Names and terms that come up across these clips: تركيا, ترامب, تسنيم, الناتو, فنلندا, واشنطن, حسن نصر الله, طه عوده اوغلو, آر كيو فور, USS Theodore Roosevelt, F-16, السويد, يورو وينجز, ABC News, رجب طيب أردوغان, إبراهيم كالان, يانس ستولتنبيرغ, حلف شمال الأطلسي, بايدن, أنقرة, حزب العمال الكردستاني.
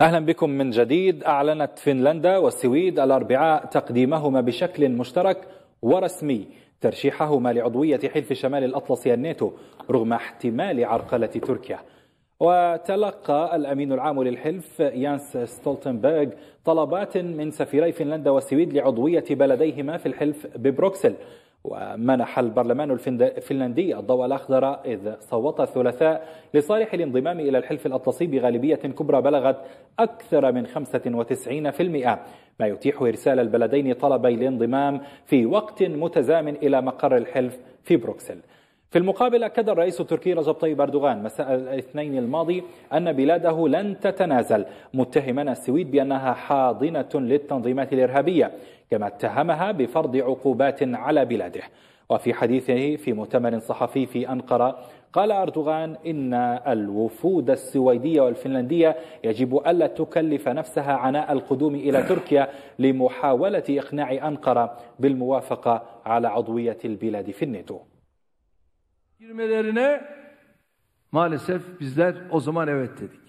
أهلا بكم من جديد. أعلنت فنلندا والسويد الأربعاء تقديمهما بشكل مشترك ورسمي ترشيحهما لعضوية حلف شمال الأطلسي الناتو رغم احتمال عرقلة تركيا. وتلقى الأمين العام للحلف يانس ستولتنبيرغ طلبات من سفيري فنلندا والسويد لعضوية بلديهما في الحلف ببروكسل، ومنح البرلمان الفنلندي الضوء الأخضر إذ صوت الثلاثاء لصالح الانضمام إلى الحلف الأطلسي بغالبية كبرى بلغت أكثر من 95%، ما يتيح إرسال البلدين طلبي الانضمام في وقت متزامن إلى مقر الحلف في بروكسل. في المقابل أكد الرئيس التركي رجب طيب أردوغان مساء الاثنين الماضي أن بلاده لن تتنازل، متهما السويد بأنها حاضنة للتنظيمات الإرهابية، كما اتهمها بفرض عقوبات على بلاده. وفي حديثه في مؤتمر صحفي في أنقرة قال أردوغان إن الوفود السويدية والفنلندية يجب ألا تكلف نفسها عناء القدوم إلى تركيا لمحاولة إقناع أنقرة بالموافقة على عضوية البلاد في الناتو. girmelerine maalesef bizler o zaman evet dedik.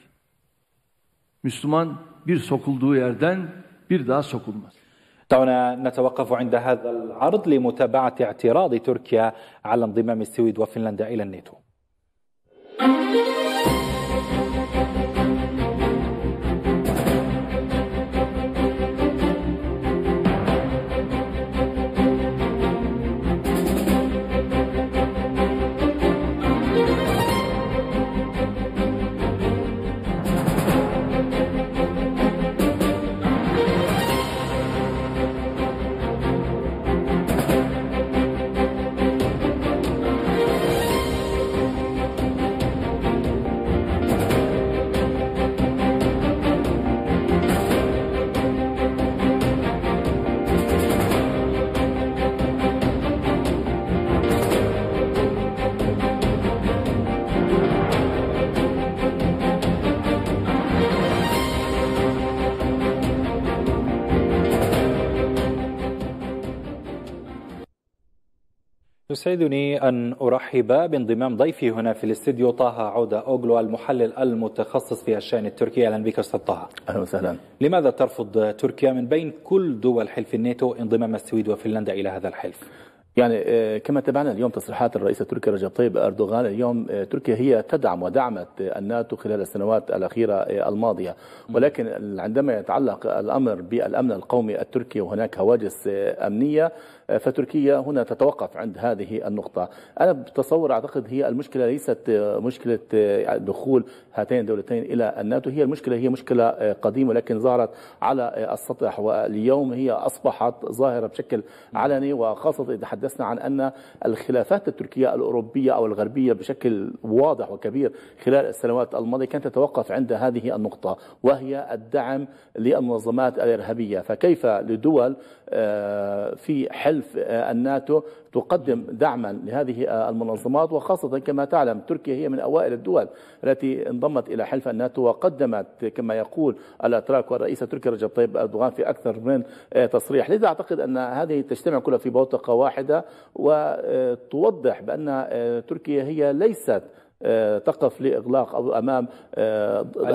Müslüman bir sokulduğu yerden bir daha sokulmaz. دعونا نتوقف عند هذا العرض لمتابعة اعتراض تركيا على انضمام السويد وفنلندا إلى الناتو. يسعدني أن أرحب بانضمام ضيفي هنا في الاستديو طه عوده اوغلو، المحلل المتخصص في الشأن التركي. أهلا بك أستاذ طه. أهلا وسهلا. لماذا ترفض تركيا من بين كل دول حلف الناتو انضمام السويد وفنلندا إلى هذا الحلف؟ يعني كما تابعنا اليوم تصريحات الرئيس التركي رجب طيب أردوغان، اليوم تركيا هي تدعم ودعمت الناتو خلال السنوات الأخيرة الماضية، ولكن عندما يتعلق الأمر بالأمن القومي التركي وهناك هواجس أمنية فتركيا هنا تتوقف عند هذه النقطة. أنا بتصور أعتقد هي المشكلة ليست مشكلة دخول هاتين الدولتين إلى الناتو، هي المشكلة هي مشكلة قديمة لكن ظهرت على السطح، واليوم هي أصبحت ظاهرة بشكل علني، وخاصة إذا تحدثنا عن أن الخلافات التركية الأوروبية أو الغربية بشكل واضح وكبير خلال السنوات الماضية كانت تتوقف عند هذه النقطة، وهي الدعم للمنظمات الإرهابية. فكيف لدول في حلف الناتو تقدم دعما لهذه المنظمات، وخاصة كما تعلم تركيا هي من أوائل الدول التي انضمت إلى حلف الناتو وقدمت كما يقول الأتراك والرئيس التركي رجب طيب أردوغان في أكثر من تصريح. لذا أعتقد أن هذه تجتمع كلها في بوتقة واحدة وتوضح بأن تركيا هي ليست تقف لإغلاق أو أمام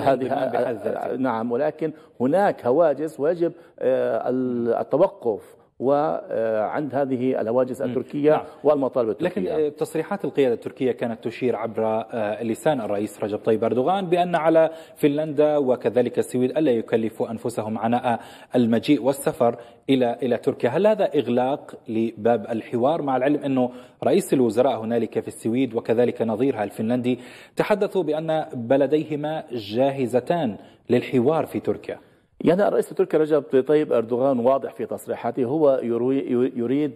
هذه، نعم، ولكن هناك هواجس ويجب التوقف وعند هذه الهواجس التركية والمطالب التركية. لكن تصريحات القيادة التركية كانت تشير عبر لسان الرئيس رجب طيب أردوغان بأن على فنلندا وكذلك السويد ألا يكلفوا أنفسهم عناء المجيء والسفر إلى تركيا. هل هذا إغلاق لباب الحوار، مع العلم أنه رئيس الوزراء هنالك في السويد وكذلك نظيرها الفنلندي تحدثوا بأن بلديهما جاهزتان للحوار في تركيا؟ يعني الرئيس التركي رجب طيب أردوغان واضح في تصريحاته، هو يريد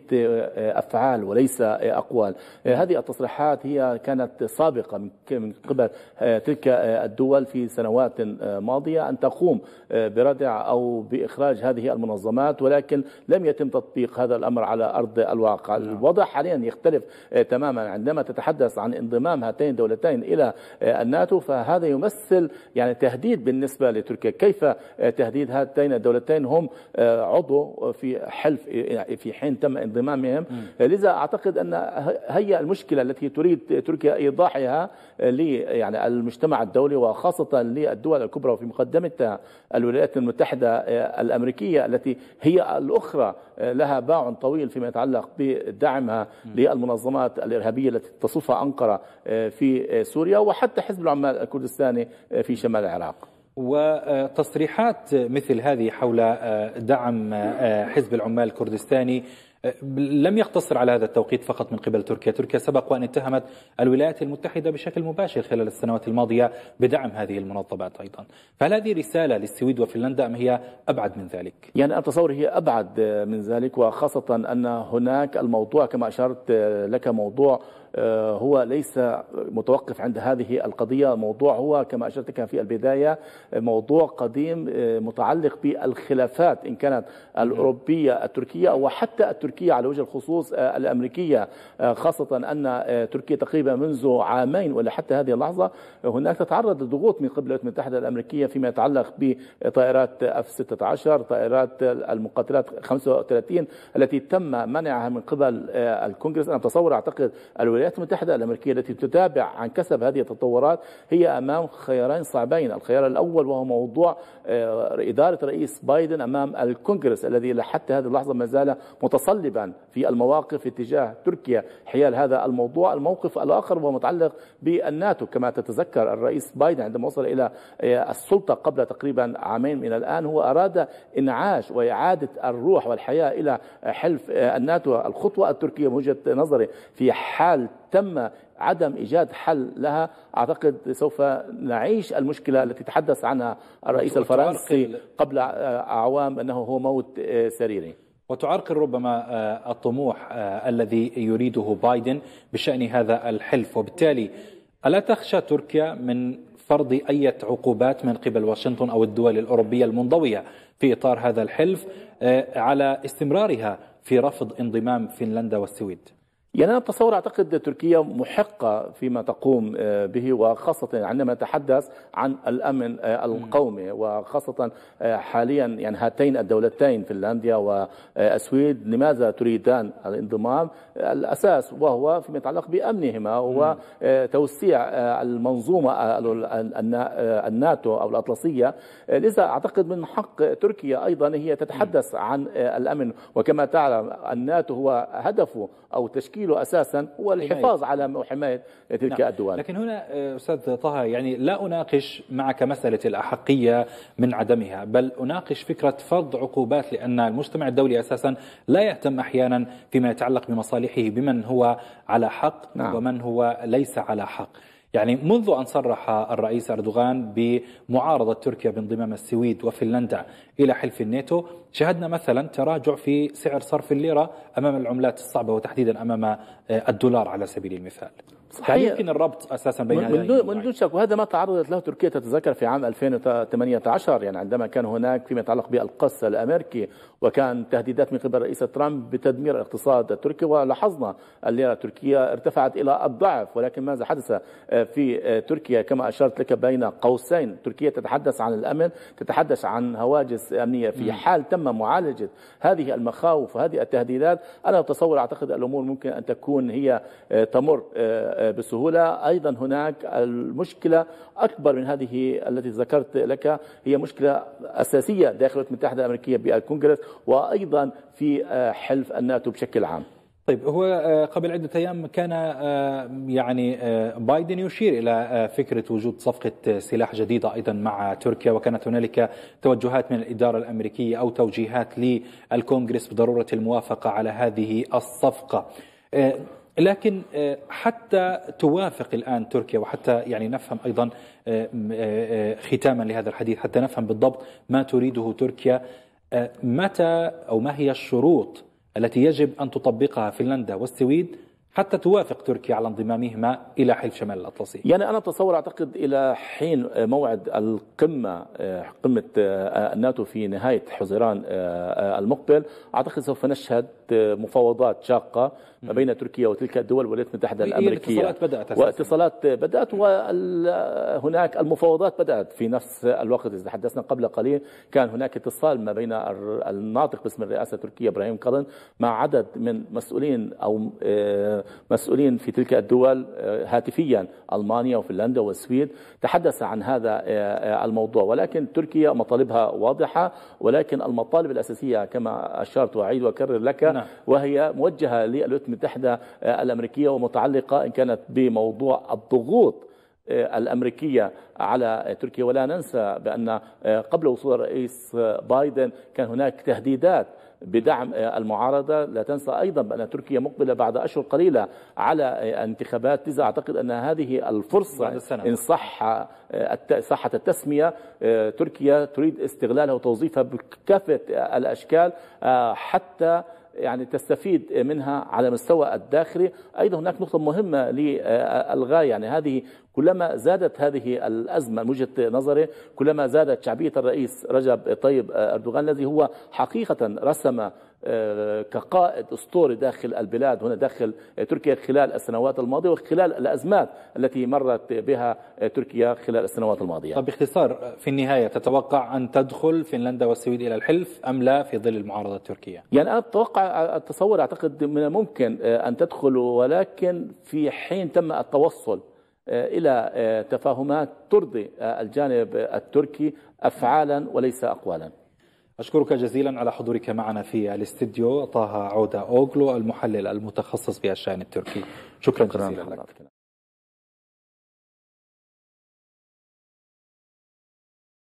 أفعال وليس أقوال. هذه التصريحات هي كانت سابقة من قبل تلك الدول في سنوات ماضية أن تقوم بردع أو بإخراج هذه المنظمات، ولكن لم يتم تطبيق هذا الأمر على أرض الواقع. الوضع حاليا يختلف تماما، عندما تتحدث عن انضمام هاتين الدولتين إلى الناتو فهذا يمثل يعني تهديد بالنسبة لتركيا. كيف تهديد؟ بالتحديد هاتين الدولتين هم عضو في حلف في حين تم انضمامهم. لذا أعتقد أن هي المشكلة التي تريد تركيا إيضاحها يعني المجتمع الدولي وخاصة للدول الكبرى وفي مقدمتها الولايات المتحدة الأمريكية التي هي الأخرى لها باع طويل فيما يتعلق بدعمها للمنظمات الإرهابية التي تصفها أنقرة في سوريا وحتى حزب العمال الكردستاني في شمال العراق. وتصريحات مثل هذه حول دعم حزب العمال الكردستاني لم يقتصر على هذا التوقيت فقط من قبل تركيا، تركيا سبق وأن اتهمت الولايات المتحدة بشكل مباشر خلال السنوات الماضية بدعم هذه المنظمات أيضا، فهل هذه رسالة للسويد وفنلندا أم هي أبعد من ذلك؟ يعني أتصور هي أبعد من ذلك، وخاصة أن هناك الموضوع كما أشرت لك موضوع هو ليس متوقف عند هذه القضية، الموضوع هو كما أشرت لك في البداية موضوع قديم متعلق بالخلافات إن كانت الأوروبية التركية وحتى التركية على وجه الخصوص الأمريكية، خاصة أن تركيا تقريبا منذ عامين ولا حتى هذه اللحظة هناك تتعرض لضغوط من قبل الولايات المتحدة الأمريكية فيما يتعلق بطائرات F-16 طائرات المقاتلات 35 التي تم منعها من قبل الكونغرس. أنا أتصور أعتقد الولايات المتحدة الأمريكية التي تتابع عن كسب هذه التطورات هي أمام خيارين صعبين، الخيار الأول وهو موضوع إدارة رئيس بايدن أمام الكونغرس الذي لحتى هذه اللحظة ما زال متصلبا في المواقف اتجاه تركيا حيال هذا الموضوع. الموقف الآخر وهو متعلق بالناتو، كما تتذكر الرئيس بايدن عندما وصل إلى السلطة قبل تقريبا عامين من الآن هو أراد إنعاش وإعادة الروح والحياة إلى حلف الناتو. الخطوة التركية من وجهة نظري في حال تم عدم إيجاد حل لها أعتقد سوف نعيش المشكلة التي تحدث عنها الرئيس الفرنسي قبل أعوام أنه هو موت سريري، وتعرقل ربما الطموح الذي يريده بايدن بشأن هذا الحلف. وبالتالي ألا تخشى تركيا من فرض أي عقوبات من قبل واشنطن أو الدول الأوروبية المنضوية في إطار هذا الحلف على استمرارها في رفض انضمام فنلندا والسويد؟ يعني أنا أتصور أعتقد تركيا محقة فيما تقوم به، وخاصة عندما نتحدث عن الأمن القومي، وخاصة حاليا يعني هاتين الدولتين فنلندا والسويد لماذا تريدان الانضمام؟ الأساس وهو فيما يتعلق بأمنهما وتوسيع المنظومة الناتو أو الأطلسية. لذا أعتقد من حق تركيا أيضا هي تتحدث عن الأمن، وكما تعلم الناتو هو هدفه أو تشكيل أساسا هو الحفاظ على حماية تلك الدول. لكن هنا أستاذ طه يعني لا أناقش معك مسألة الأحقية من عدمها، بل أناقش فكرة فرض عقوبات، لأن المجتمع الدولي أساسا لا يهتم أحيانا فيما يتعلق بمصالحه بمن هو على حق ومن هو ليس على حق. يعني منذ أن صرح الرئيس أردوغان بمعارضة تركيا بانضمام السويد وفنلندا إلى حلف الناتو شهدنا مثلا تراجع في سعر صرف الليرة أمام العملات الصعبة وتحديدا أمام الدولار على سبيل المثال. صحيح. يمكن الربط أساسا بين هذين من دون شك، وهذا ما تعرضت له تركيا تتذكر في عام 2018 يعني عندما كان هناك فيما يتعلق بالقص الأمريكي وكان تهديدات من قبل رئيس ترامب بتدمير الاقتصاد التركي، ولاحظنا الليرة التركية ارتفعت إلى الضعف. ولكن ماذا حدث في تركيا؟ كما أشرت لك بين قوسين تركيا تتحدث عن الأمن، تتحدث عن هواجس أمنية. في حال تم معالجة هذه المخاوف وهذه التهديدات أنا أتصور أعتقد الأمور ممكن أن تكون هي تمر بسهولة. أيضا هناك المشكلة أكبر من هذه التي ذكرت لك، هي مشكلة أساسية داخل الولايات المتحدة الأمريكية بالكونغرس وأيضا في حلف الناتو بشكل عام. طيب هو قبل عدة أيام كان يعني بايدن يشير إلى فكرة وجود صفقة سلاح جديدة أيضا مع تركيا، وكانت هنالك توجهات من الإدارة الأمريكية أو توجيهات للكونغرس بضرورة الموافقة على هذه الصفقة، لكن حتى توافق الآن تركيا وحتى يعني نفهم أيضا ختاما لهذا الحديث حتى نفهم بالضبط ما تريده تركيا، متى أو ما هي الشروط التي يجب أن تطبقها فنلندا والسويد حتى توافق تركيا على انضمامهما إلى حلف شمال الأطلسي؟ يعني أنا أتصور أعتقد إلى حين موعد القمة قمة الناتو في نهاية حزيران المقبل أعتقد سوف نشهد مفاوضات شاقة ما بين تركيا وتلك الدول والولايات المتحدة الأمريكية، واتصالات بدأت وهناك المفاوضات بدأت في نفس الوقت. إذا حدثنا قبل قليل كان هناك اتصال ما بين الناطق باسم الرئاسة التركية إبراهيم كالان مع عدد من مسؤولين في تلك الدول هاتفيا، ألمانيا وفنلندا والسويد، تحدث عن هذا الموضوع. ولكن تركيا مطالبها واضحة، ولكن المطالب الأساسية كما أشرت وأعيد وأكرر لك، وهي موجهة للولايات المتحدة الأمريكية ومتعلقة إن كانت بموضوع الضغوط الأمريكية على تركيا. ولا ننسى بأن قبل وصول الرئيس بايدن كان هناك تهديدات بدعم المعارضة. لا تنسى أيضا بأن تركيا مقبلة بعد أشهر قليلة على انتخابات، لذا أعتقد أن هذه الفرصة إن صحت التسمية تركيا تريد استغلالها وتوظيفها بكافة الأشكال حتى يعني تستفيد منها على مستوى الداخلي. أيضا هناك نقطة مهمة للغاية، يعني هذه كلما زادت هذه الأزمة من وجهة نظري كلما زادت شعبية الرئيس رجب طيب أردوغان، الذي هو حقيقة رسم كقائد أسطوري داخل البلاد هنا داخل تركيا خلال السنوات الماضية وخلال الأزمات التي مرت بها تركيا خلال السنوات الماضية. طب باختصار في النهاية، تتوقع أن تدخل فنلندا والسويد إلى الحلف أم لا في ظل المعارضة التركية؟ يعني أنا أتوقع التصور أعتقد من الممكن أن تدخل، ولكن في حين تم التوصل إلى تفاهمات ترضي الجانب التركي أفعالا وليس أقوالا. أشكرك جزيلا على حضورك معنا في الاستديو طه عوده اوغلو، المحلل المتخصص في الشأن التركي. شكرا جزيلا لك.